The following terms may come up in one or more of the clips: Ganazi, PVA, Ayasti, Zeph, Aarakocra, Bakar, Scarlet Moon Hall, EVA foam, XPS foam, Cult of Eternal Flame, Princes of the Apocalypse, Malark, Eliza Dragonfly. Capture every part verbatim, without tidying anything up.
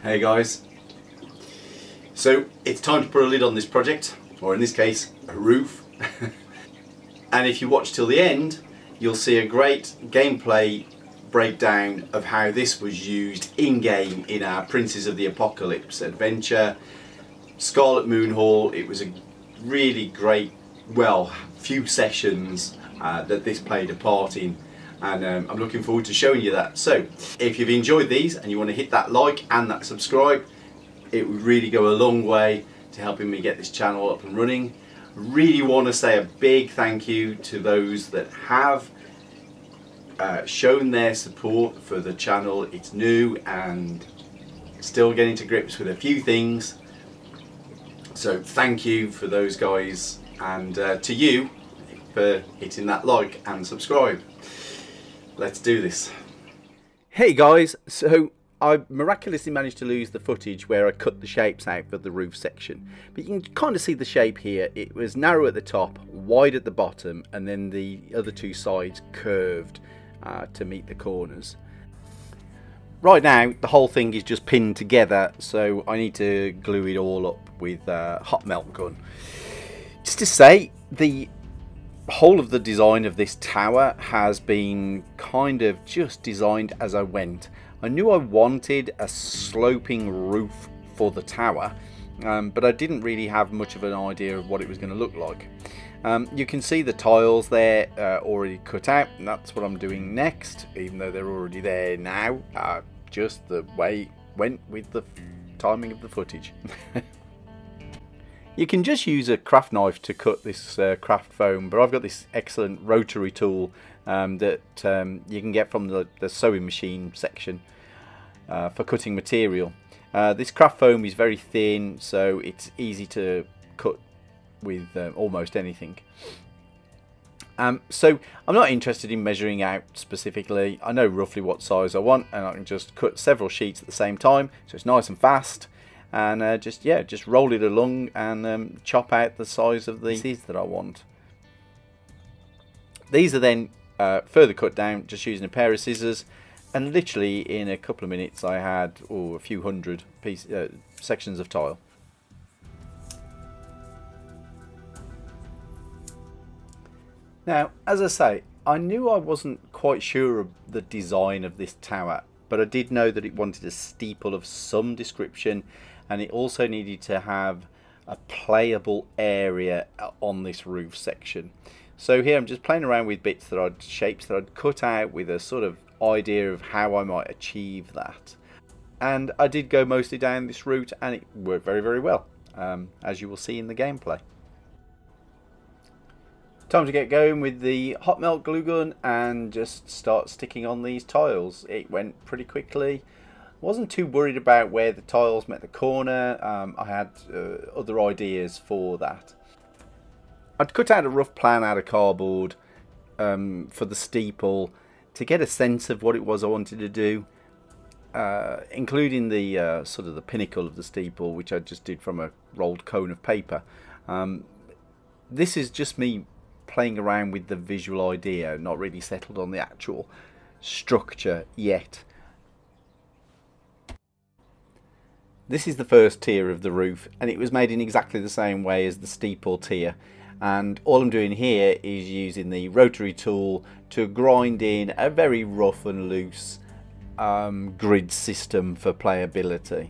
Hey guys. So it's time to put a lid on this project, or in this case a roof. And if you watch till the end, you'll see a great gameplay breakdown of how this was used in game in our Princes of the Apocalypse adventure, Scarlet Moon Hall. It was a really great, well, few sessions uh, that this played a part in, and um, I'm looking forward to showing you that. So if you've enjoyed these and you want to hit that like and that subscribe, it would really go a long way to helping me get this channel up and running. Really want to say a big thank you to those that have uh, shown their support for the channel. It's new and still getting to grips with a few things, so thank you for those guys, and uh, to you for hitting that like and subscribe. Let's do this. Hey guys, so I miraculously managed to lose the footage where I cut the shapes out for the roof section, but you can kind of see the shape here. It was narrow at the top, wide at the bottom, and then the other two sides curved uh, to meet the corners. Right now the whole thing is just pinned together, so I need to glue it all up with a hot melt gun. Just to say, the whole of the design of this tower has been kind of just designed as I went. I knew I wanted a sloping roof for the tower, um, but I didn't really have much of an idea of what it was going to look like. Um, you can see the tiles there uh, already cut out, and that's what I'm doing next, even though they're already there now. Uh, just the way it went with the timing of the footage. You can just use a craft knife to cut this uh, craft foam, but I've got this excellent rotary tool um, that um, you can get from the, the sewing machine section uh, for cutting material. Uh, this craft foam is very thin, so it's easy to cut with uh, almost anything. Um, so I'm not interested in measuring out specifically. I know roughly what size I want, and I can just cut several sheets at the same time, so it's nice and fast. And uh, just yeah, just roll it along and um, chop out the size of the pieces that I want. These are then uh, further cut down just using a pair of scissors, and literally in a couple of minutes I had oh, a few hundred piece, uh, sections of tile. Now, as I say, I knew I wasn't quite sure of the design of this tower, but I did know that it wanted a steeple of some description, and it also needed to have a playable area on this roof section. So here I'm just playing around with bits that I'd shapes that I'd cut out with a sort of idea of how I might achieve that. And I did go mostly down this route, and it worked very, very well, um, as you will see in the gameplay. Time to get going with the hot melt glue gun and just start sticking on these tiles. It went pretty quickly. Wasn't too worried about where the tiles met the corner. Um, I had uh, other ideas for that. I'd cut out a rough plan out of cardboard um, for the steeple to get a sense of what it was I wanted to do, uh, including the uh, sort of the pinnacle of the steeple, which I just did from a rolled cone of paper. Um, this is just me playing around with the visual idea, not really settled on the actual structure yet. This is the first tier of the roof, and it was made in exactly the same way as the steeple tier, and all I'm doing here is using the rotary tool to grind in a very rough and loose um, grid system for playability.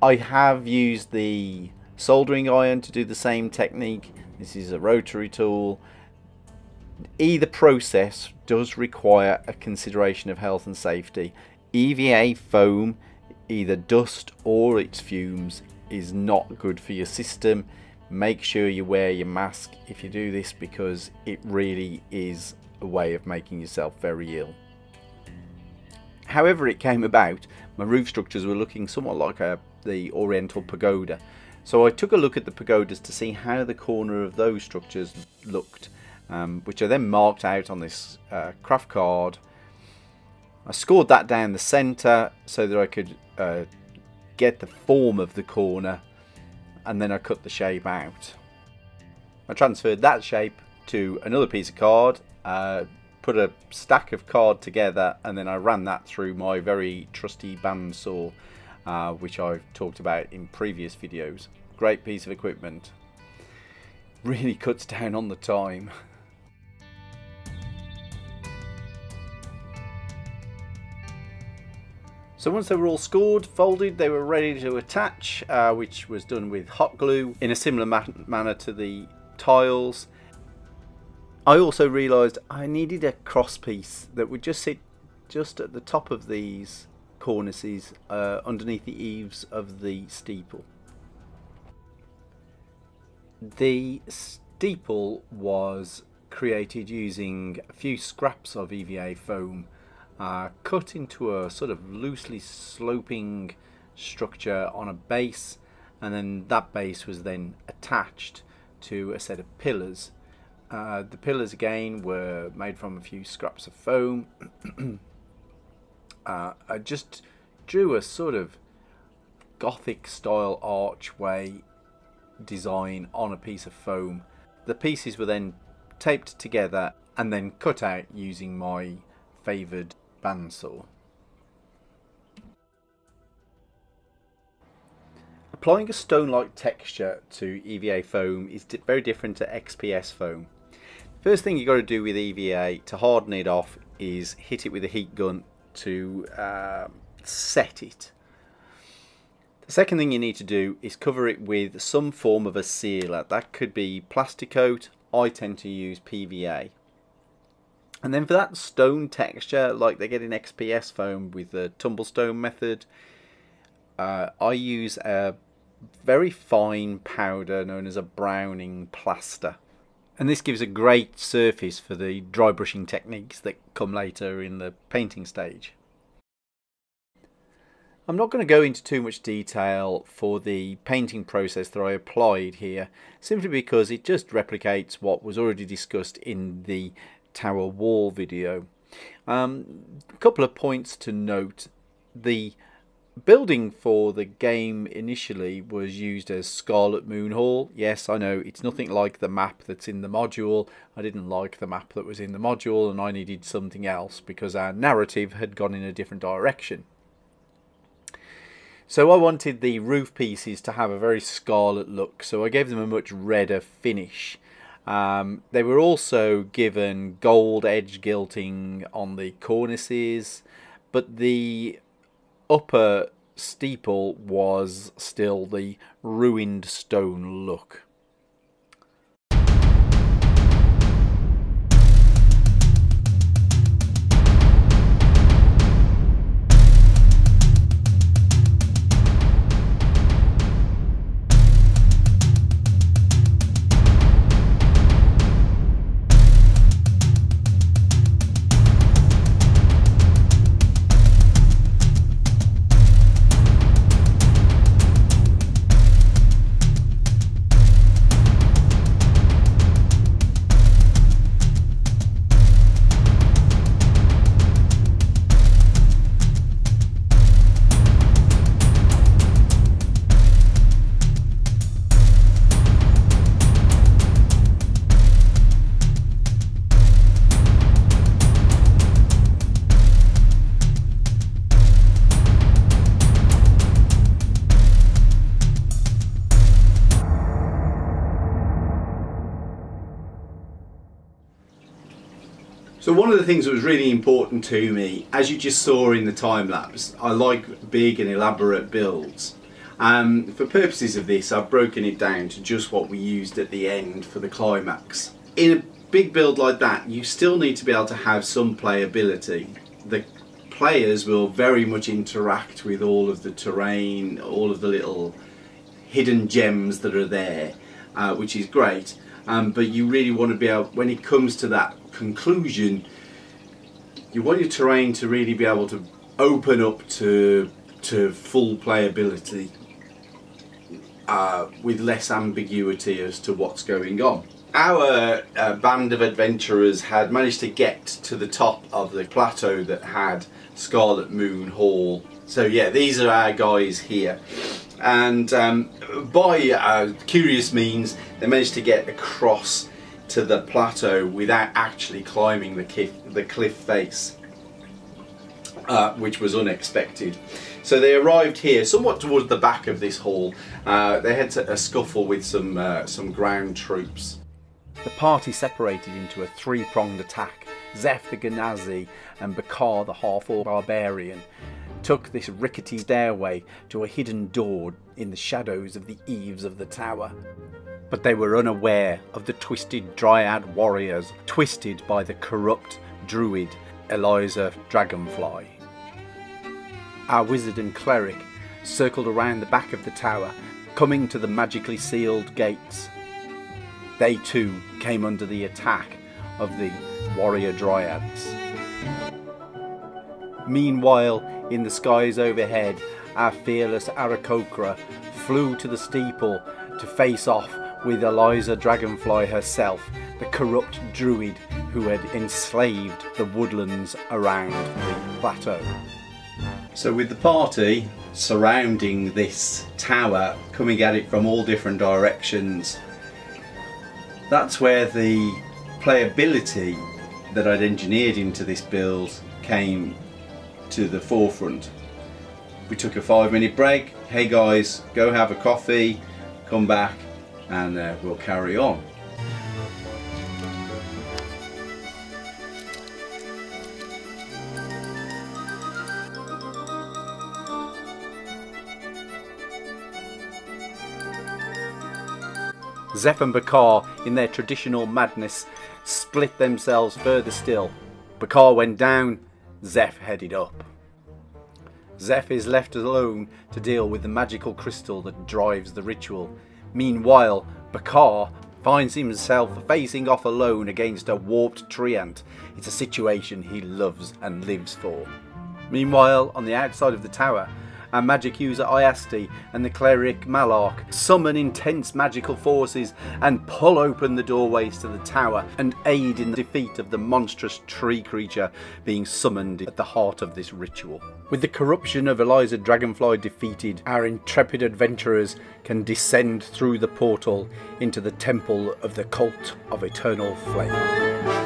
I have used the soldering iron to do the same technique. This is a rotary tool. Either process does require a consideration of health and safety. E V A foam, either dust or its fumes, is not good for your system. Make sure you wear your mask if you do this, because it really is a way of making yourself very ill. However it came about, my roof structures were looking somewhat like a, the Oriental pagoda. So I took a look at the pagodas to see how the corner of those structures looked, um, which I then marked out on this uh, craft card. I scored that down the centre so that I could uh, get the form of the corner, and then I cut the shape out. I transferred that shape to another piece of card, uh, put a stack of card together, and then I ran that through my very trusty bandsaw. uh, which I've talked about in previous videos. Great piece of equipment. Really cuts down on the time. So once they were all scored, folded, they were ready to attach, uh, which was done with hot glue in a similar ma manner to the tiles. I also realised I needed a cross piece that would just sit just at the top of these cornices uh, underneath the eaves of the steeple. The steeple was created using a few scraps of E V A foam Uh, cut into a sort of loosely sloping structure on a base, and then that base was then attached to a set of pillars. Uh, the pillars again were made from a few scraps of foam. uh, I just drew a sort of Gothic style archway design on a piece of foam. The pieces were then taped together and then cut out using my favoured bandsaw. Applying a stone-like texture to E V A foam is very different to X P S foam. First thing you've got to do with E V A to harden it off is hit it with a heat gun to uh, set it. The second thing you need to do is cover it with some form of a sealer. That could be plastic coat. I tend to use P V A. And then for that stone texture, like they get in X P S foam with the tumblestone method, uh, I use a very fine powder known as a browning plaster. And this gives a great surface for the dry brushing techniques that come later in the painting stage. I'm not going to go into too much detail for the painting process that I applied here, simply because it just replicates what was already discussed in the tower wall video. Um, a couple of points to note. The building for the game initially was used as Scarlet Moon Hall. Yes, I know it's nothing like the map that's in the module. I didn't like the map that was in the module and I needed something else because our narrative had gone in a different direction. So I wanted the roof pieces to have a very scarlet look, so I gave them a much redder finish. Um, they were also given gold edge gilding on the cornices, but the upper steeple was still the ruined stone look. So one of the things that was really important to me, as you just saw in the time lapse, I like big and elaborate builds. Um, for purposes of this, I've broken it down to just what we used at the end for the climax. In a big build like that, you still need to be able to have some playability. The players will very much interact with all of the terrain, all of the little hidden gems that are there, uh, which is great. Um, but you really want to be able, when it comes to that conclusion, you want your terrain to really be able to open up to to full playability uh, with less ambiguity as to what's going on. Our uh, band of adventurers had managed to get to the top of the plateau that had Scarlet Moon Hall. So yeah, these are our guys here. And um, by uh, curious means, they managed to get across to the plateau without actually climbing the cliff, the cliff face. Uh, which was unexpected. So they arrived here somewhat towards the back of this hall. Uh, they had a scuffle with some, uh, some ground troops. The party separated into a three-pronged attack. Zeph the Ganazi and Bakar the half-orc barbarian took this rickety stairway to a hidden door in the shadows of the eaves of the tower. But they were unaware of the twisted dryad warriors, twisted by the corrupt druid Eliza Dragonfly. Our wizard and cleric circled around the back of the tower, coming to the magically sealed gates. They too came under the attack of the warrior dryads. Meanwhile, in the skies overhead, our fearless Aarakocra flew to the steeple to face off with Eliza Dragonfly herself, the corrupt druid who had enslaved the woodlands around the plateau. So with the party surrounding this tower, coming at it from all different directions, that's where the playability that I'd engineered into this build came to the forefront. We took a five minute break. Hey guys, go have a coffee, come back, and uh, we'll carry on. Zeph and Bakar, in their traditional madness, split themselves further still. Bakar went down, Zeph headed up. Zeph is left alone to deal with the magical crystal that drives the ritual. Meanwhile, Bakar finds himself facing off alone against a warped treant. It's a situation he loves and lives for. Meanwhile, on the outside of the tower, our magic user Ayasti and the cleric Malark summon intense magical forces and pull open the doorways to the tower and aid in the defeat of the monstrous tree creature being summoned at the heart of this ritual. With the corruption of Eliza Dragonfly defeated, our intrepid adventurers can descend through the portal into the temple of the Cult of Eternal Flame.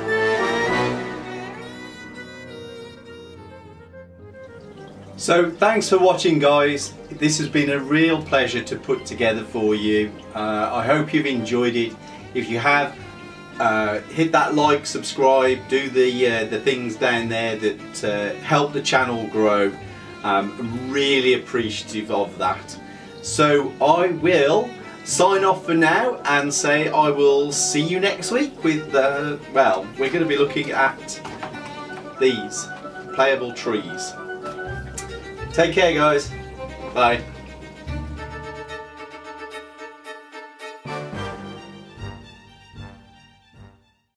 So thanks for watching, guys. This has been a real pleasure to put together for you. Uh, I hope you've enjoyed it. If you have, uh, hit that like, subscribe, do the, uh, the things down there that uh, help the channel grow. Um, I'm really appreciative of that. So I will sign off for now and say I will see you next week with, uh, well, we're going to be looking at these playable trees. Take care, guys. Bye.